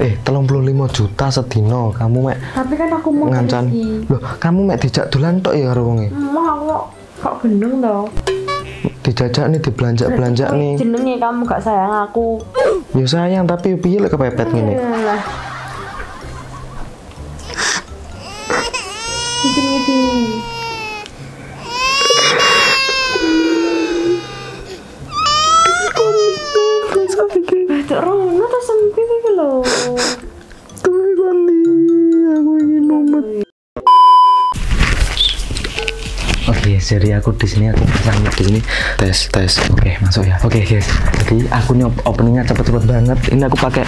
35 juta sedino kamu mek. Tapi kan aku mau ngancan. Loh, kamu mek dijak dolan tok ya karo wonge. Mau kok gendeng to. Dijajak nih, dibelanja-belanja nih. Jenenge kamu gak sayang aku. Ya sayang tapi piye lek kepepet ngene. Jadi aku di sini aku pasang ini tes. Oke, masuk ya. Oke, guys. Jadi aku nih openingnya cepet-cepet banget. Ini aku pakai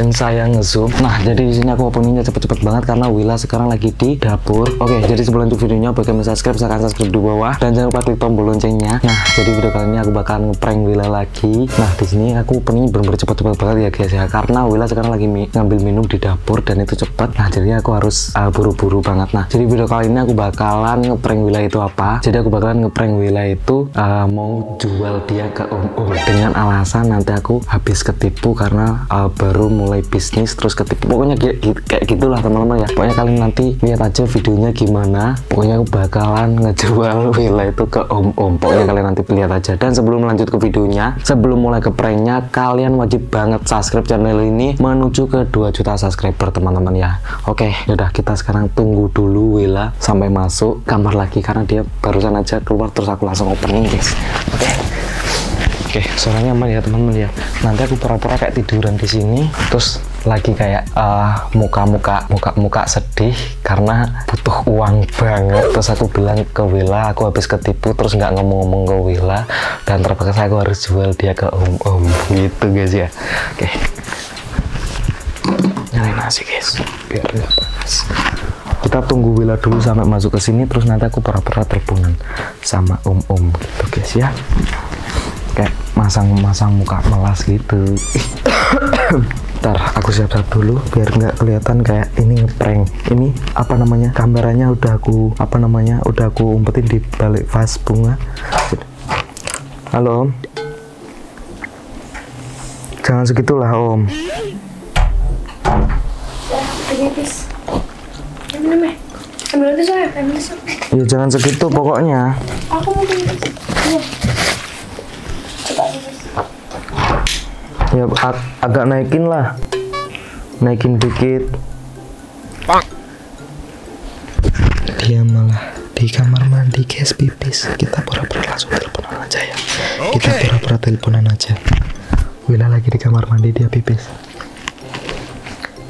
lensa yang ngezoom. Nah, jadi di sini aku openingnya cepet-cepet banget karena Wila sekarang lagi di dapur. Oke, jadi sebelum untuk videonya bagi yang subscribe silahkan subscribe di bawah dan jangan lupa klik tombol loncengnya. Nah, jadi video kali ini aku bakal ngeprank Wila lagi. Nah, di sini aku openingnya bener-bener cepet-cepet banget ya, guys ya. Karena Wila sekarang lagi ngambil minum di dapur dan itu cepet. Nah, jadi aku harus buru-buru banget. Nah, jadi video kali ini aku bakalan ngeprank Wila itu apa? Jadi aku bakalan ngeprank Wila itu mau jual dia ke om dengan alasan nanti aku habis ketipu karena baru mulai bisnis terus ketipu. Pokoknya kayak gitulah teman-teman ya. Pokoknya kalian nanti lihat aja videonya gimana. Pokoknya aku bakalan ngejual Wila itu ke om. Pokoknya kalian nanti lihat aja. Dan sebelum lanjut ke videonya, sebelum mulai ke pranknya, kalian wajib banget subscribe channel ini menuju ke 2 juta subscriber teman-teman ya. Oke, yaudah kita sekarang tunggu dulu Wila sampai masuk kamar lagi karena dia barusan aja keluar terus aku langsung opening guys. Oke, suaranya aman ya teman-teman ya. Nanti aku pura-pura kayak tiduran di sini terus lagi kayak muka sedih karena butuh uang banget. Terus aku bilang ke Wila aku habis ketipu terus nggak ngomong-ngomong ke Wila dan terpaksa aku harus jual dia ke om gitu guys ya. Oke, nyalain nasi guys biar nggak panas. Kita tunggu Wila dulu sampai masuk ke sini terus nanti aku pura-pura teleponan sama om gitu guys ya. Kayak masang-masang muka melas gitu. Ntar aku siap-siap dulu biar nggak kelihatan kayak ini ngeprank. Ini apa namanya? Kameranya udah aku udah aku umpetin di balik vas bunga. Halo Om. Jangan segitulah Om. Ya jangan segitu pokoknya. Aku mau ya agak naikin lah. Naikin dikit. Dia malah di kamar mandi guys pipis. Kita pura-pura langsung teleponan aja ya. Kita pura-pura teleponan aja. Wila lagi di kamar mandi dia pipis.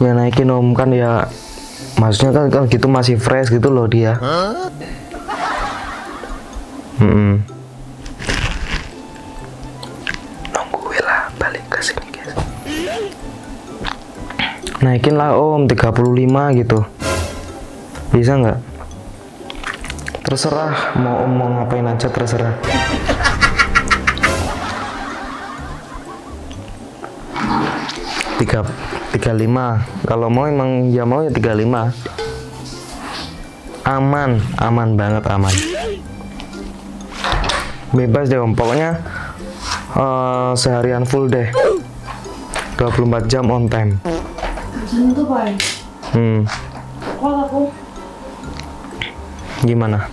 Ya naikin Om kan ya. Maksudnya kan gitu masih fresh gitu loh dia. Nunggu Wila balik ke sini guys. Naikin lah Om 35 gitu. Bisa nggak? Terserah mau Om mau ngapain aja terserah. Tiga 35 kalau mau emang ya mau ya 35 aman banget aman bebas deh Om pokoknya seharian full deh 24 jam on time. Gimana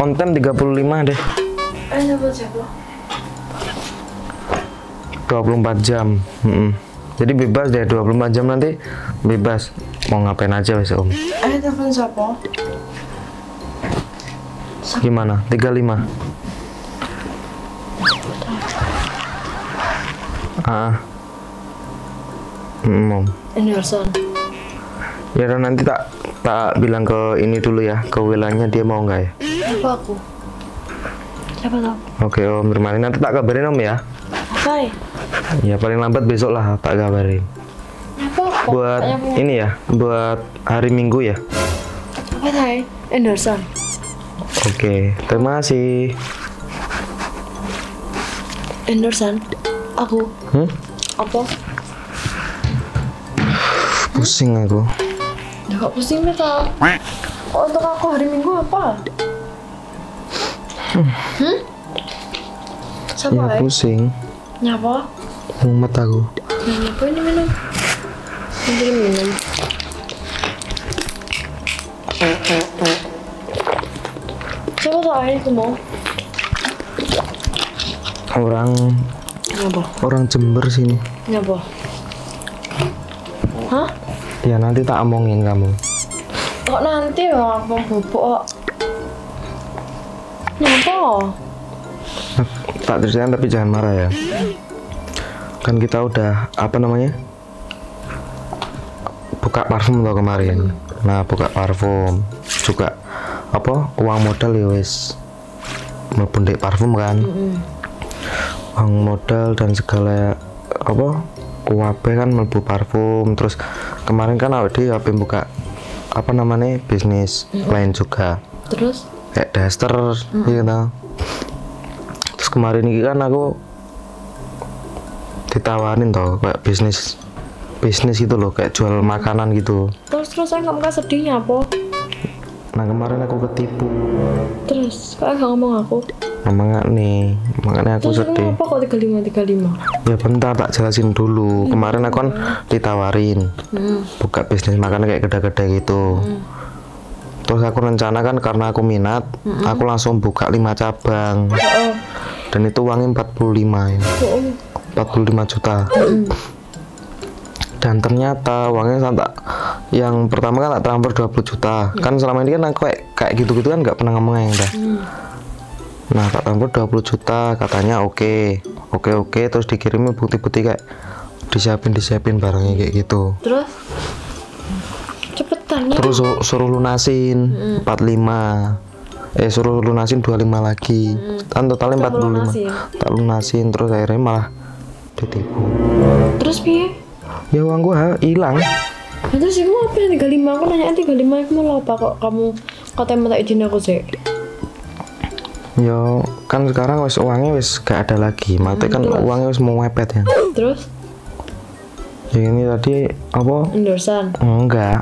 on time 35 deh 24 jam. Jadi bebas deh 24 jam nanti bebas mau ngapain aja wes Om. Telepon siapa? Gimana? 35. Om. Anderson. Ya udah nanti tak bilang ke ini dulu ya, ke Wilanya dia mau nggak ya? Apa aku? Siapa tahu? Oke Om, terima kasih. Nanti tak kabarin Om ya. Hai. Ya paling lambat besok lah tak kabarin. Apa? Buat ini ya, buat hari Minggu ya. Apa Hai? Anderson. Oke, terima kasih. Anderson, aku. Apa? Pusing aku. Nggak pusing nih kak. Untuk aku hari Minggu apa? Sama ya, pusing. Nyapa? Mumet aku. Nyapa ini minum. Jadi minum. Coba tuh air itu mau. Orang Jember sini. Nyapa? Hah? Ya nanti tak omongin kamu. Kok nanti ya aku bubuk. Nyapa? Tak terserah tapi jangan marah ya. Kan kita udah apa namanya? Buka parfum loh kemarin. Nah, buka parfum juga apa? Uang modal ya wis. Mlebu ndek parfum kan. Uang modal dan segala apa? UAP kan mlebu parfum. Terus kemarin kan awake dhewe buka apa namanya? Bisnis lain juga. Terus kayak daster gitu. Terus kemarin ini kan aku ditawarin toh kayak bisnis gitu loh, kayak jual makanan gitu. Terus saya nggak muka sedihnya apa? Nah kemarin aku ketipu. Terus kok nggak ngomong aku? Ngomong nih, makanya aku terus sedih. Terus kenapa kok 35? Ya bentar tak jelasin dulu. Kemarin aku kan ditawarin buka bisnis makanan kayak kedai-kedai gitu. Terus aku rencana kan karena aku minat, aku langsung buka 5 cabang. Dan itu uangnya 45 ya. 45 juta. Dan ternyata uangnya yang pertama kan tak transfer 20 juta. Kan selama ini kan aku kayak gitu-gitu kan nggak pernah ngomongnya udah. Nah, tak transfer 20 juta katanya oke. Terus dikirimin bukti-bukti kayak disiapin barangnya kayak gitu. Terus cepetan ya. Terus suruh lunasin 45. Suruh lunasin 25 lagi. Kan totalnya 45. Tak lunasin terus akhirnya malah ditipu. Terus piye? Ya uang gua hilang. Nah, terus kamu apa yang 35? Aku nanya 35 aku mau apa kok kamu katanya minta izin aku sih. Yo kan sekarang wis uangnya wis gak ada lagi. Mati kan terus? Uangnya wis mau mepet ya. Terus? Ya ini tadi apa? Anderson. Enggak.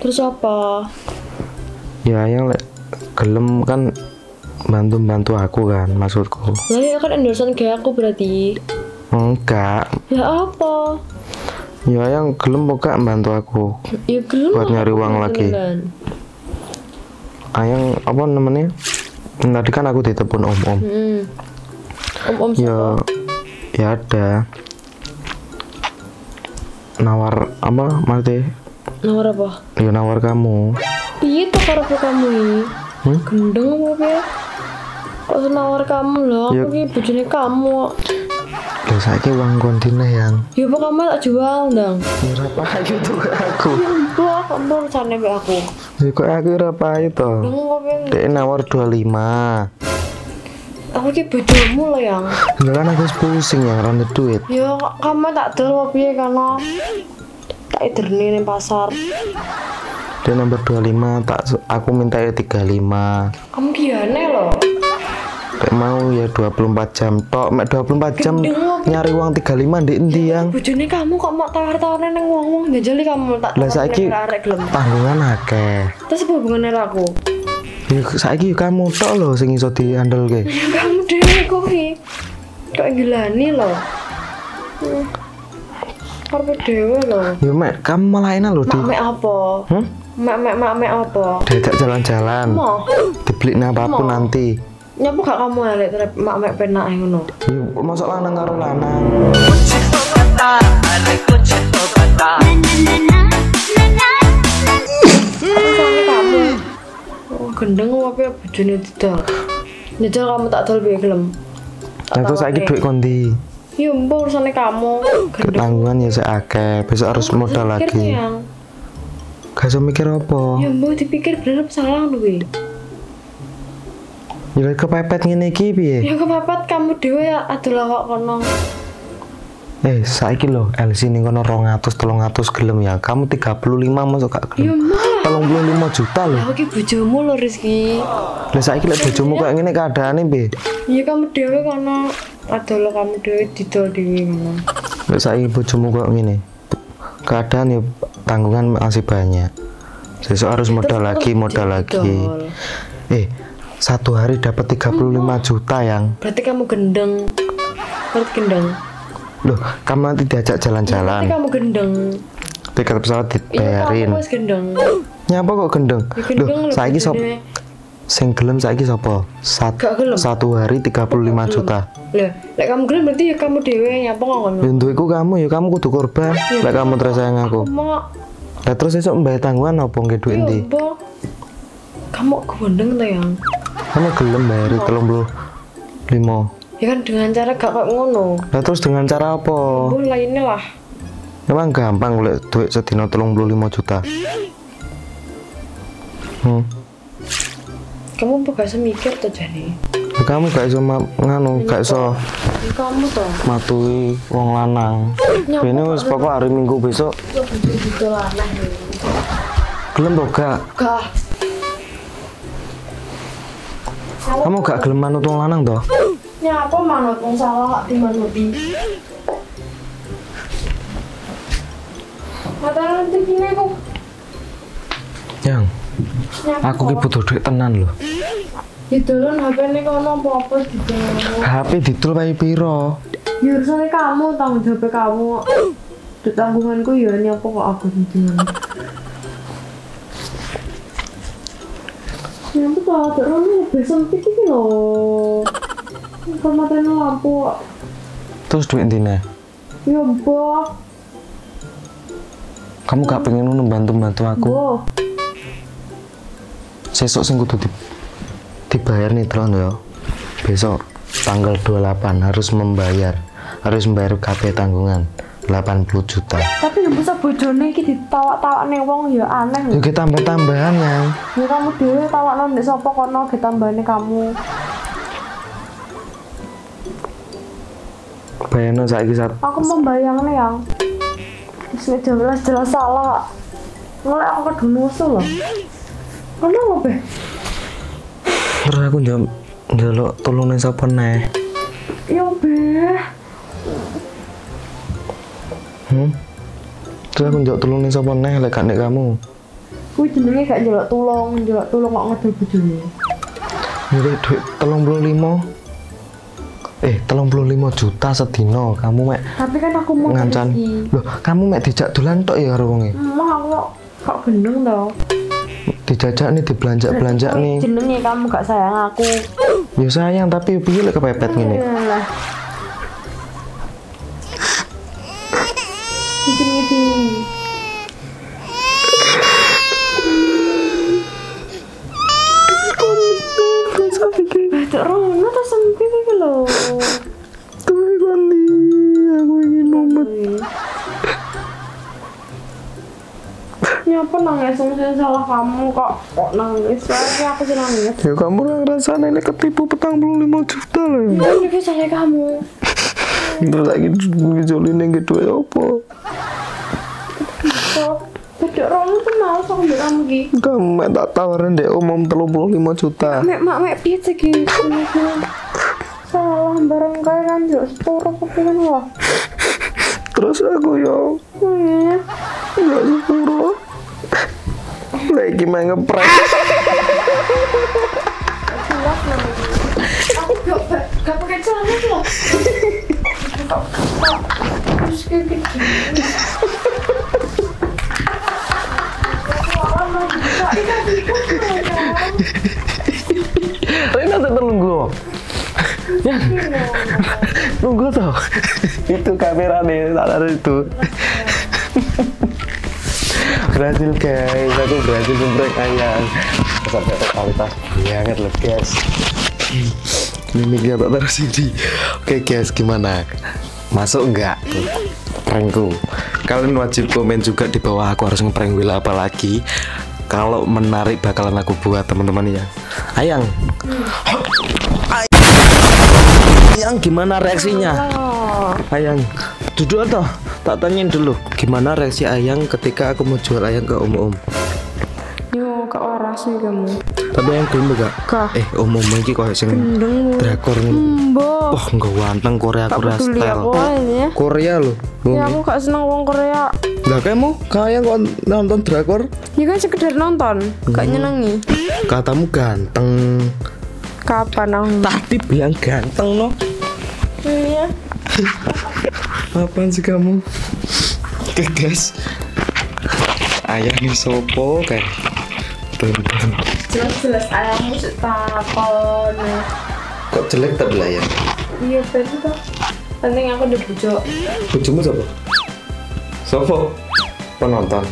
Terus apa? Ya yang gelem kan bantu aku kan maksudku. Lalu kan Anderson kayak aku berarti. Enggak. Ya apa? Ya yang gelem buka bantu aku. Ya gelem buat nyari uang lagi. Ayang apa namanya? Tadi kan aku ditelepon om-om. Om-om siapa? Ya ada. Nawar apa Marte? Nawar apa? Ya nawar kamu. Iya tuh karo kamu ini. Gendeng apa ya? Kok nawar kamu loh? Aku ini bojone kamu. Loh saiki uang kontinnya yang ya apa kamu tak jual dong? Ora payu tuh aku. Gua kamu sana be aku. Ya kok aku ora payu to. Dek nawar 25. Aku ki bojomu loh yang. Lha kan aku pusing yang ora duit. Ya kamu tak dol piye kono. Tak iderne ning pasar. Dek nomor 25 tak aku minta ya 35. Kamu gimana loh? Kayak mau ya 24 jam tok, mek 24 jam nyari uang 35 ndek endi yang. Bojone kamu kok mau tawar-tawarne nang wong-wong njajali kamu tak. Lah saiki tanggungan akeh. Terus hubungane karo aku. Ya saiki kamu tok lho sing iso diandelke. Kamu dhewe kuwi. Kok gilani lho. Karep dhewe lho. Ya mek kamu malah enak lho di. Mek apa? Mek apa? Diajak jalan-jalan. Dibeli apapun nanti. Nyapa gak kamu elek terhadap mak-mak penak ngono? Yo, mosok lanang karo lanang. Kamu. Oh, gendeng opo bojone didol. Nyedol kamu tak dol piye gelem. Lah terus saiki dhuwit kondi? Yo, mbok urusane kamu. Tanggungan ya sik akeh, besok harus modal lagi. Gak usah mikir apa. Yo, mbok dipikir bener salah kuwi. Ya kepepet ngene iki piye? Ya kepepet kamu dhewe aduh lawak kono. Saiki lho LC ning kono 200 300 gelem ya. Kamu 35 mosok gak gelem. Ya 35 juta lho. Ya iki bojomu lho Rizki. Lah saiki lek bojomu kok ngene keadaane piye? Ya kamu dhewe kono aduh lho kamu dhewe didol dhewe ngono. Lek saiki bojomu kok ngene. Keadaan ya tanggungan masih banyak. Besok harus modal lagi. Satu hari dapat 35 juta yang. Berarti kamu gendeng. Loh, kamu nanti diajak jalan-jalan. Berarti kamu gendeng. tiket pesawat dibayarin. Iya, aku gendong. Nyapa kok gendong? Loh, saiki sop sing gelem saiki sapa? Satu hari 35 juta. Lho, lek kamu gelem berarti ya kamu dhewe nyapa kok ngono. Bentukiku kamu ya kamu kudu korban. Lek kamu terus sayang aku. Lah terus esuk mbayar tanggungan apa nggih duit ndi? Kamu gendeng to yang. Kamu gelem bayar 35. Ya kan dengan cara gak kok ngono. Lah terus dengan cara apa? Mbuh lainnya lah. Memang gampang golek duit sedina 35 juta. Kamu gak bisa mikir tuh jadi. Kamu gak bisa nganu, gak bisa. Kamu tuh matui wong lanang. Ini wis pokok hari Minggu besok. Gelem toh gak? Gak. Kamu gak gelem manut wong lanang toh? Ya aku manut wong salah gak dimanuti. Mataran dikine kok. Yang aku ki butuh duit tenan lho. Didulun HP-ne kono apa-apa didulun. HP didul wae piro? Ya urusane kamu, tanggung jawab kamu. Duit tanggunganku ya nyopo kok aku didulun. Ya aku tak terus besok iki ki lho. Pematan lampu. Terus duit ndine? Ya mbok. Kamu gak pengen membantu aku? Mbok. Sesuk sing kudu dibayar nih tolong ya. Besok tanggal 28 harus membayar KP tanggungan 80 juta. Tapi yang bisa bojone iki ditawak-tawak ning wong ya aneh. Ya ki tambah-tambahan ya. Ya kamu dhewe tawakno nek sapa kono ge tambahane kamu. Bayarno saiki sat. Aku membayangne yang. Wis jelas-jelas salah. Mulai aku kedunusul loh. Ono opo? Terus aku njaluk tulunge sapa neh. Ya, Beh. Terus aku njaluk tulunge sapa neh lek gak nek kamu. Kuwi jenenge gak njaluk tulung kok ngedol bojone. Njaluk duit 35. 35 juta sedina kamu mek. Tapi kan aku mau ngancan. Loh, kamu mek dijak dolan tok ya karo wong e. Aku kok gendeng to. Dijajak nih, dibelanja-belanja nih. Jenenge kamu gak sayang aku. Ya sayang, tapi piye lek kepepet ngene. Nyapa nangis mesti salah kamu kok nangis lagi aku sih nangis. Ya kamu lah rasanya ini ketipu 45 juta loh. Ini bisa salah kamu. Terus lagi ngejolin yang gitu ya apa? Beda orang tuh malas aku bilang lagi. Kamu mak tak tawarin deh umum 35 juta. Mak piye segi salah barang kaya kan jauh separuh kepikiran lah. Terus aku ya. Jauh separuh. Lagi main ngeprank. Aku gak pakai celana loh. Terus kayak gitu. Rena tertunggu. Ya. Tunggu toh. Itu kamera nih, ada itu. Brazil guys, aku Brazil jembrek ayam. Sampai kualitas banget loh guys. Mimiknya tak terus ini. Oke guys, gimana? Masuk enggak prankku? Kalian wajib komen juga di bawah aku harus ngeprank Wila apa lagi. Kalau menarik bakalan aku buat teman-teman ya. Ayang. Ayang gimana reaksinya? Ayang. Duduk toh, tak tanyain dulu gimana reaksi Ayang ketika aku mau jual Ayang ke om-om. Yo, ke waras sih kamu. Tapi Ayang gelem gak? Om-om iki koyo sing drakor. Oh, enggak wanteng Korea style. Korea lho. Ya aku gak seneng wong Korea. Lah kamu kayak kok nonton drakor? Ya kan sekedar nonton, gak nyenengi. Katamu ganteng. Kapan aku? Tadi bilang ganteng loh. Iya. Apaan sih kamu? Oke guys, ayahnya sopo kayak jelas-jelas ayahmu takon kok jelek tadi lah ya? Iya berarti toh penting aku udah bujuk. Bujumu sopo? Sopo? Penonton?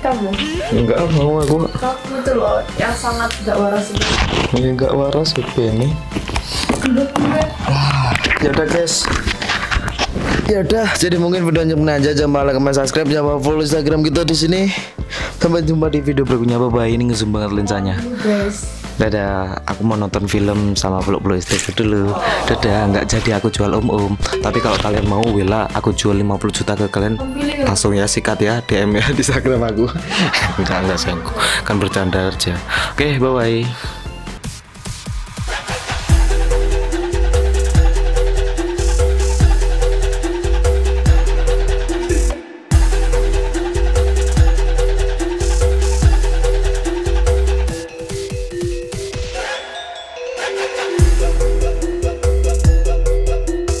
Kamu? Enggak mau aku. Kamu tuh loh yang sangat gak waras itu. Ya gak waras itu ini. Ya udah guys, ya udah, jadi mungkin videonya aja. Jangan lupa like, subscribe, jangan lupa follow Instagram kita di sini. Sampai jumpa di video berikutnya. Bye bye. Ini ngezoom banget lensanya. Dadah, aku mau nonton film sama peluk-peluk istri dulu. Dadah, nggak jadi aku jual om-om. Tapi kalau kalian mau Willa, aku jual 50 juta ke kalian. Langsung ya sikat ya, DM ya di Instagram aku. Enggak sanggup. Kan bercanda aja. Oke, bye-bye.